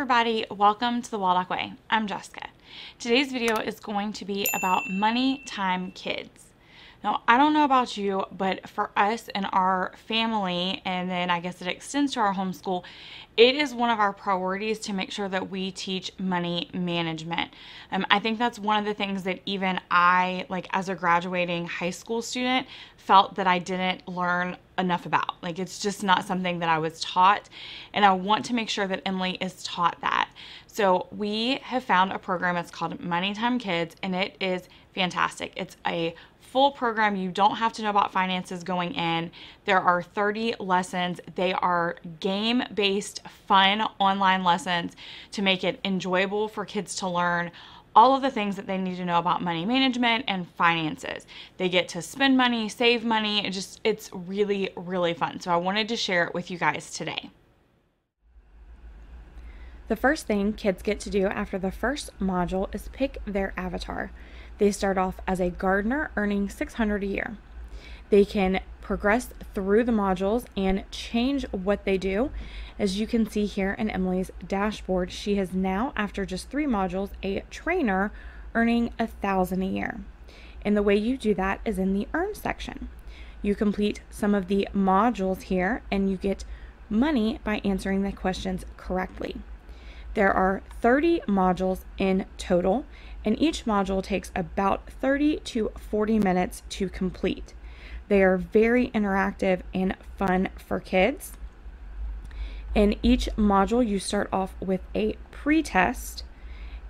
everybody, welcome to The Waldock Way. I'm Jessica. Today's video is going to be about Money Time Kids. Now, I don't know about you, but for us and our family, and then I guess it extends to our homeschool, it is one of our priorities to make sure that we teach money management. I think that's one of the things that even I, like as a graduating high school student, felt that I didn't learn enough about. Like, it's just not something that I was taught, and I want to make sure that Emily is taught that. So we have found a program. It's called Money Time Kids, and it is fantastic. It's a full program. You don't have to know about finances going in. There are 30 lessons. They are game-based, fun online lessons to make it enjoyable for kids to learn all of the things that they need to know about money management and finances. They get to spend money, save money. It's really, really fun. So I wanted to share it with you guys today. The first thing kids get to do after the first module is pick their avatar. They start off as a gardener earning $600 a year. They can progress through the modules and change what they do. As you can see here in Emily's dashboard, she is now, after just 3 modules, a trainer earning $1,000 a year. And the way you do that is in the earn section. You complete some of the modules here and you get money by answering the questions correctly. There are 30 modules in total, and each module takes about 30 to 40 minutes to complete. They are very interactive and fun for kids. In each module, you start off with a pre-test,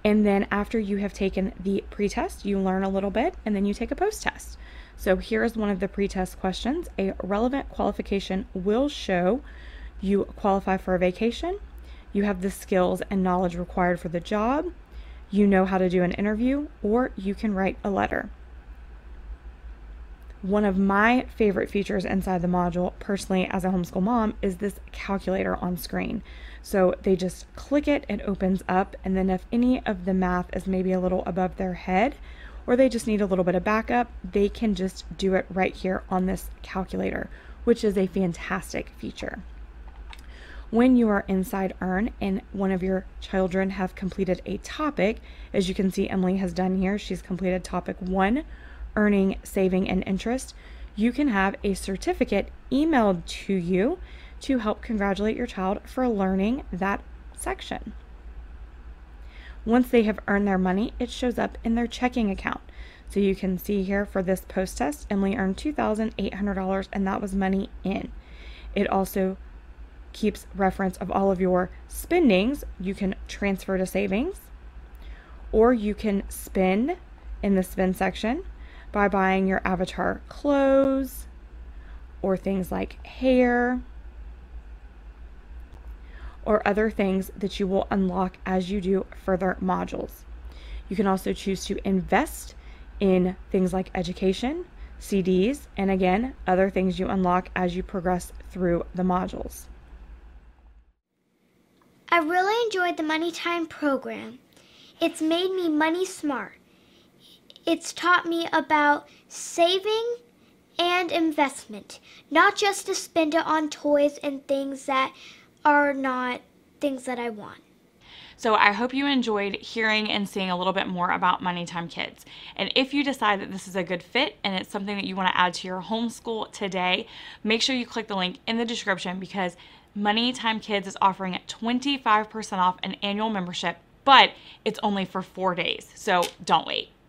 and then after you have taken the pre-test, you learn a little bit, and then you take a post-test. So here is one of the pre-test questions. A relevant qualification will show you qualify for a vacation, you have the skills and knowledge required for the job, you know how to do an interview, or you can write a letter. One of my favorite features inside the module, personally as a homeschool mom, is this calculator on screen. So they just click it, it opens up, and then if any of the math is maybe a little above their head, or they just need a little bit of backup, they can just do it right here on this calculator, which is a fantastic feature. When you are inside Earn and one of your children have completed a topic, as you can see Emily has done here, she's completed topic 1, earning, saving, and interest, you can have a certificate emailed to you to help congratulate your child for learning that section. Once they have earned their money, it shows up in their checking account. So you can see here for this post test, Emily earned $2,800, and that was money in. It also keeps reference of all of your spendings. You can transfer to savings, or you can spend in the spend section by buying your avatar clothes or things like hair or other things that you will unlock as you do further modules. You can also choose to invest in things like education, CDs, and again, other things you unlock as you progress through the modules. I really enjoyed the Money Time program. It's made me money smart. It's taught me about saving and investment, not just to spend it on toys and things that are not things that I want. So I hope you enjoyed hearing and seeing a little bit more about Money Time Kids. And if you decide that this is a good fit and it's something that you want to add to your homeschool today, make sure you click the link in the description, because Money Time Kids is offering 25% off an annual membership, but it's only for 4 days. So don't wait.